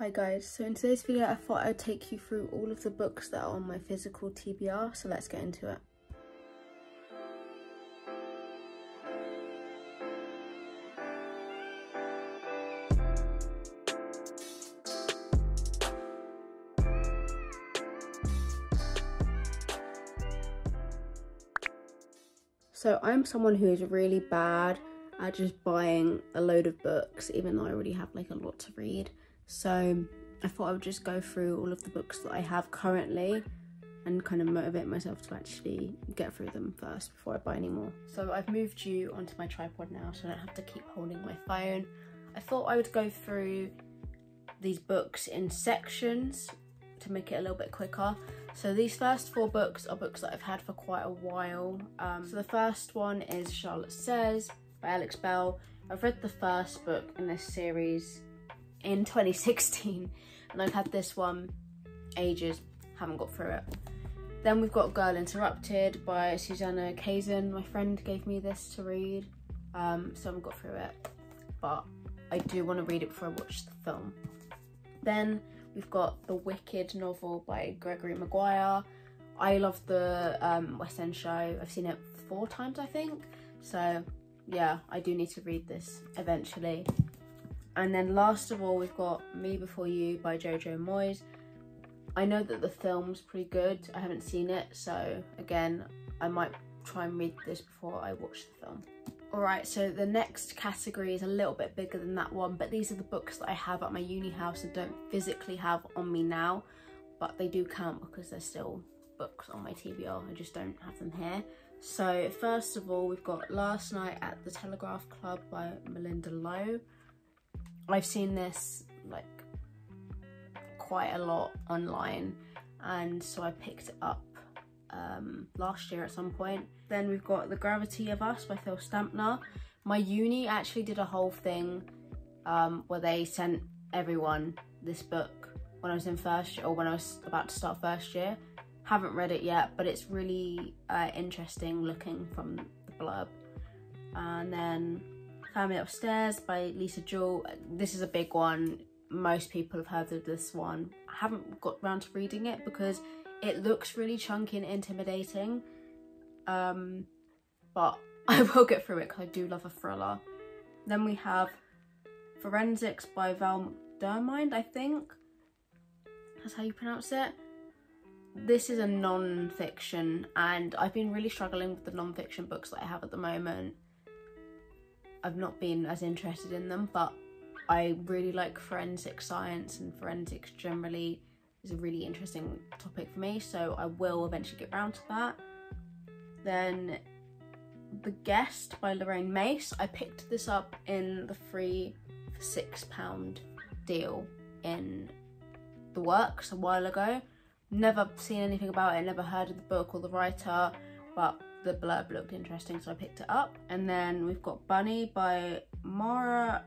Hi guys, so in today's video I thought I'd take you through all of the books that are on my physical TBR, so let's get into it. So I'm someone who is really bad at just buying a load of books, even though I already have like a lot to read. So I thought I would just go through all of the books that I have currently and kind of motivate myself to actually get through them first before I buy any more. So I've moved you onto my tripod now so I don't have to keep holding my phone. I thought I would go through these books in sections to make it a little bit quicker. So these first four books are books that I've had for quite a while. So the first one is Charlotte Says by Alex Bell. I've read the first book in this series in 2016 and I've had this one ages, haven't got through it. Then we've got Girl Interrupted by Susanna Kaysen. My friend gave me this to read, so I haven't got through it, but I do want to read it before I watch the film. Then we've got The Wicked novel by Gregory Maguire. I love the West End show. I've seen it 4 times I think, so yeah, I do need to read this eventually. And then last of all, we've got Me Before You by Jojo Moyes. I know that the film's pretty good. I haven't seen it, so again, I might try and read this before I watch the film. All right, so the next category is a little bit bigger than that one, but these are the books that I have at my uni house and don't physically have on me now, but they do count because they're still books on my TBR. I just don't have them here. So first of all, we've got Last Night at the Telegraph Club by Melinda Lo. I've seen this like quite a lot online and so I picked it up last year at some point. Then we've got The Gravity of Us by Phil Stampner. My uni actually did a whole thing where they sent everyone this book when I was in first year, or when I was about to start first year. Haven't read it yet, but it's really interesting looking from the blurb. And then Family Upstairs by Lisa Jewell. This is a big one. Most people have heard of this one. I haven't got around to reading it because it looks really chunky and intimidating. But I will get through it because I do love a thriller. Then we have Forensics by Val McDermid, I think. That's how you pronounce it. This is a non-fiction and I've been really struggling with the non-fiction books that I have at the moment. I've not been as interested in them, but I really like forensic science and forensics generally is a really interesting topic for me, so I will eventually get around to that. Then The Guest by Lorraine Mace. I picked this up in the free for £6 deal in the works a while ago. Never seen anything about it, never heard of the book or the writer, but the blurb looked interesting so I picked it up. And then we've got Bunny by Mara,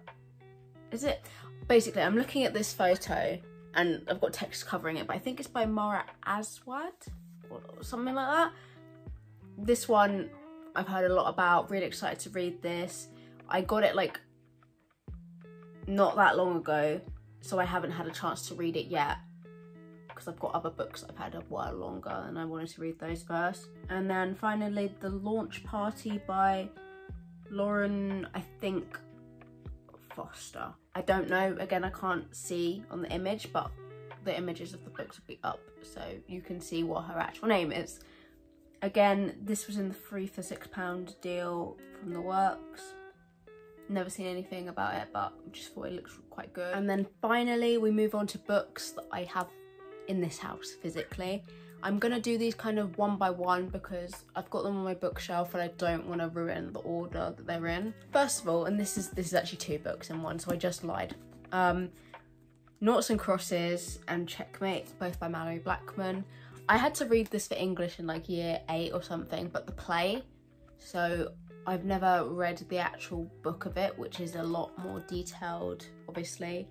is it? Basically I'm looking at this photo and I've got text covering it, but I think it's by Mara Aswad or something like that. This one I've heard a lot about, really excited to read this. I got it like not that long ago, so I haven't had a chance to read it yet. I've got other books I've had a while longer and I wanted to read those first. And then finally The Launch Party by Lauren, I think, Foster. I don't know, again I can't see on the image, but the images of the books will be up so you can see what her actual name is. Again, this was in the free for £6 deal from the works. Never seen anything about it, but just thought it looked quite good. And then finally we move on to books that I have in this house physically. I'm gonna do these kind of one by one because I've got them on my bookshelf and I don't want to ruin the order that they're in. First of all, and this is actually 2 books in one, so I just lied. Noughts and Crosses and Checkmate, both by Mallory Blackman. I had to read this for English in like year 8 or something, but the play, so I've never read the actual book of it, which is a lot more detailed obviously.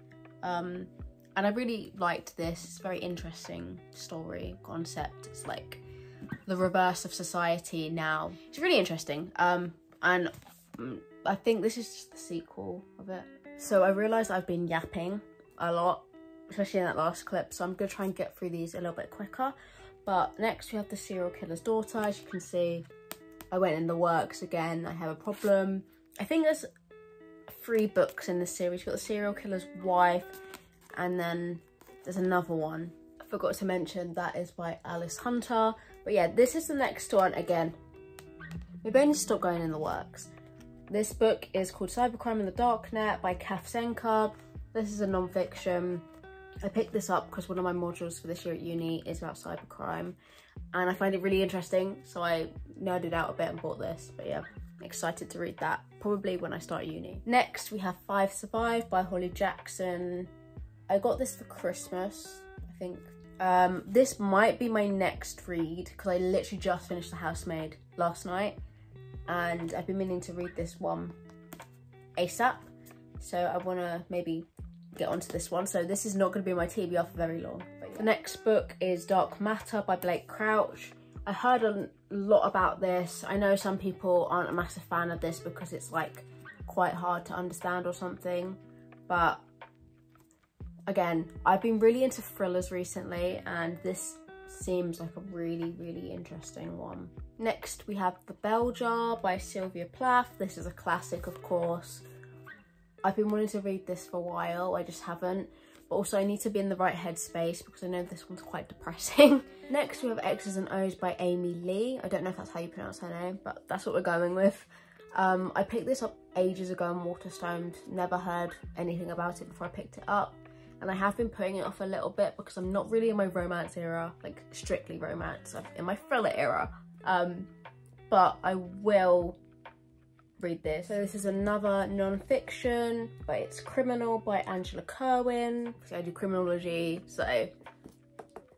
And I really liked this. It's a very interesting story, concept. It's like the reverse of society now. It's really interesting. And I think this is just the sequel of it. So I realised I've been yapping a lot especially in that last clip. So I'm going to try and get through these a little bit quicker. But next we have the serial killer's daughter. As you can see, I went in the works again. I have a problem. I think there's 3 books in this series. You've got the serial killer's wife, and then there's another one I forgot to mention, that is by Alice Hunter. But yeah, this is the next one again. Maybe I need to stop going in the works. This book is called Cybercrime in the Darknet by Kaf Senkab. This is a non-fiction. I picked this up because one of my modules for this year at uni is about cybercrime, and I find it really interesting, so I nerded out a bit and bought this. But yeah, I'm excited to read that, probably when I start uni. Next we have Five Survive by Holly Jackson. I got this for Christmas, I think. This might be my next read because I literally just finished The Housemaid last night, and I've been meaning to read this one ASAP, so I want to maybe get onto this one. So this is not going to be my TBR for very long. But yeah. The next book is Dark Matter by Blake Crouch. I heard a lot about this. I know some people aren't a massive fan of this because it's like quite hard to understand or something, but again, I've been really into thrillers recently, and this seems like a really, really interesting one. Next we have The Bell Jar by Sylvia Plath. This is a classic, of course. I've been wanting to read this for a while, I just haven't. But also I need to be in the right headspace because I know this one's quite depressing. Next we have X's and O's by Amy Lee. I don't know if that's how you pronounce her name, but that's what we're going with. I picked this up ages ago in Waterstone, never heard anything about it before I picked it up. And I have been putting it off a little bit because I'm not really in my romance era, like strictly romance, I'm in my thriller era. But I will read this. So this is another non-fiction, but it's Criminal by Angela Kerwin. So I do criminology, so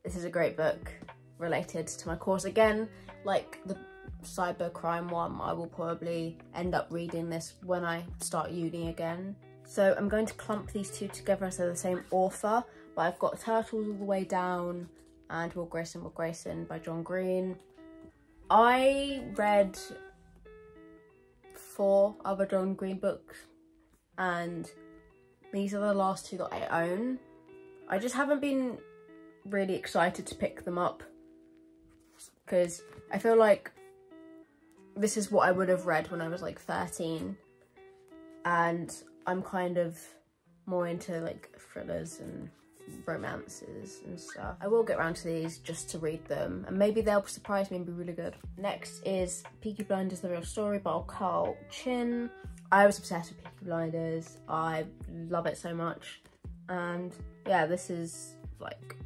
this is a great book related to my course. Again, like the cybercrime one, I will probably end up reading this when I start uni again. So I'm going to clump these two together as they're the same author, but I've got Turtles All the Way Down and Will Grayson by John Green. I read 4 other John Green books, and these are the last 2 that I own. I just haven't been really excited to pick them up because I feel like this is what I would have read when I was like 13, and I'm kind of more into like thrillers and romances and stuff. I will get around to these just to read them, and maybe they'll surprise me and be really good. Next is Peaky Blinders The Real Story by Carl Chin. I was obsessed with Peaky Blinders. I love it so much. And yeah, this is like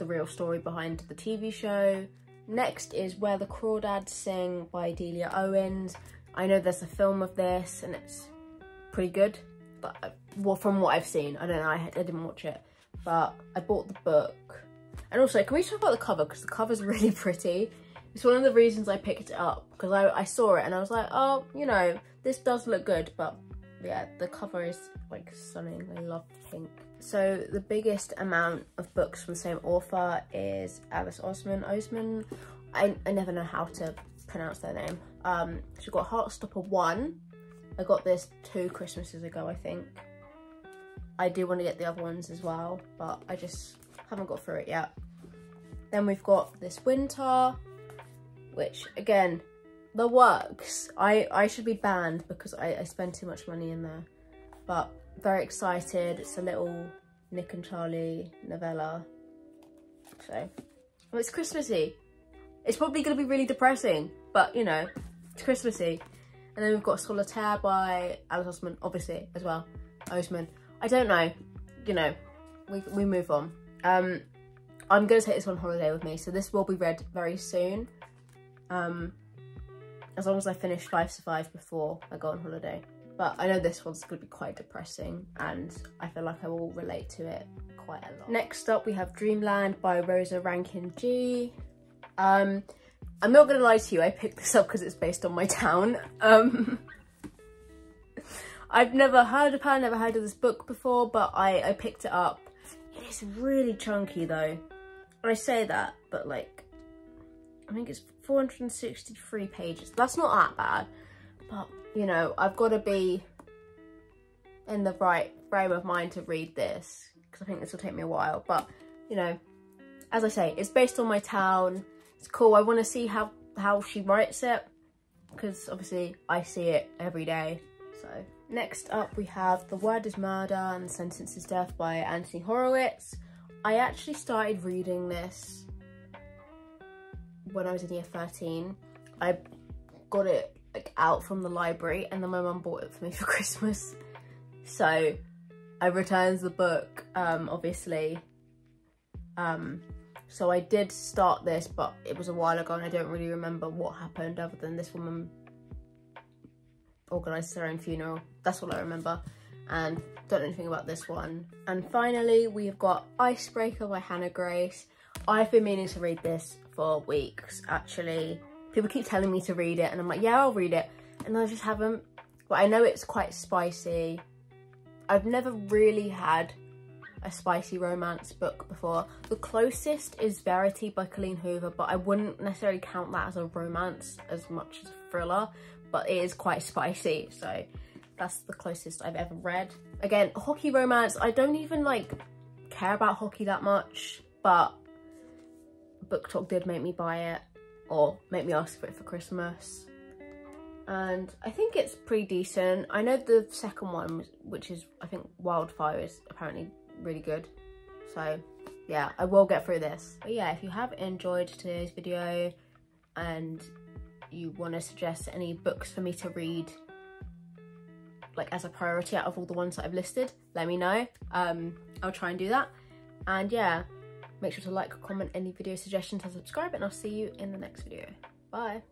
the real story behind the TV show. Next is Where the Crawdads Sing by Delia Owens. I know there's a film of this and it's pretty good, but well, from what I've seen, I don't know, I didn't watch it, but I bought the book. And also, can we talk about the cover, because the cover's really pretty. It's one of the reasons I picked it up, because I saw it and I was like, oh, you know, this does look good. But yeah, the cover is like stunning. I love pink. So the biggest amount of books from the same author is Alice Oseman. I never know how to pronounce their name. So we've got Heartstopper 1. I got this 2 Christmases ago, I think. I do want to get the other ones as well, but I just haven't got through it yet. Then we've got This Winter, which again, the works. I should be banned because I spend too much money in there, but very excited. It's a little Nick and Charlie novella. So, well, it's Christmassy. It's probably going to be really depressing, but you know, it's Christmassy. And then we've got Solitaire by Alice Oseman, obviously, as well. Oseman. I don't know, you know, we move on. I'm going to take this on holiday with me, so this will be read very soon. As long as I finish Five Survive before I go on holiday. But I know this one's going to be quite depressing, and I feel like I will relate to it quite a lot. Next up, we have Dreamland by Rosa Rankin-Gee. I'm not going to lie to you, I picked this up because it's based on my town. I've never heard of her, never heard of this book before, but I picked it up. It is really chunky though. I say that, but like, I think it's 463 pages. That's not that bad, but you know, I've got to be in the right frame of mind to read this. because I think this will take me a while. But, you know, as I say, it's based on my town. It's cool. I want to see how she writes it, because obviously I see it every day. So next up we have The Word is Murder and the Sentence is Death by Anthony Horowitz. I actually started reading this when I was in year 13. I got it like out from the library, and then my mum bought it for me for Christmas. So I returned the book, obviously. So I did start this, but it was a while ago and I don't really remember what happened other than this woman organised her own funeral. That's all I remember, and don't know anything about this one. And finally, we have got Icebreaker by Hannah Grace. I've been meaning to read this for weeks, actually. People keep telling me to read it and I'm like, yeah, I'll read it. And I just haven't. But I know it's quite spicy. I've never really had a spicy romance book before. The closest is Verity by Colleen Hoover, but I wouldn't necessarily count that as a romance as much as a thriller, but it is quite spicy. So that's the closest I've ever read. Again, hockey romance. I don't even like care about hockey that much, but Book Talk did make me buy it, or make me ask for it for Christmas. And I think it's pretty decent. I know the second one, which is, I think, Wildfire, is apparently really good. So yeah, I will get through this. But yeah, if you have enjoyed today's video and you want to suggest any books for me to read, like as a priority out of all the ones that I've listed, let me know. I'll try and do that. And yeah, make sure to like, comment any video suggestions and subscribe, and I'll see you in the next video. Bye.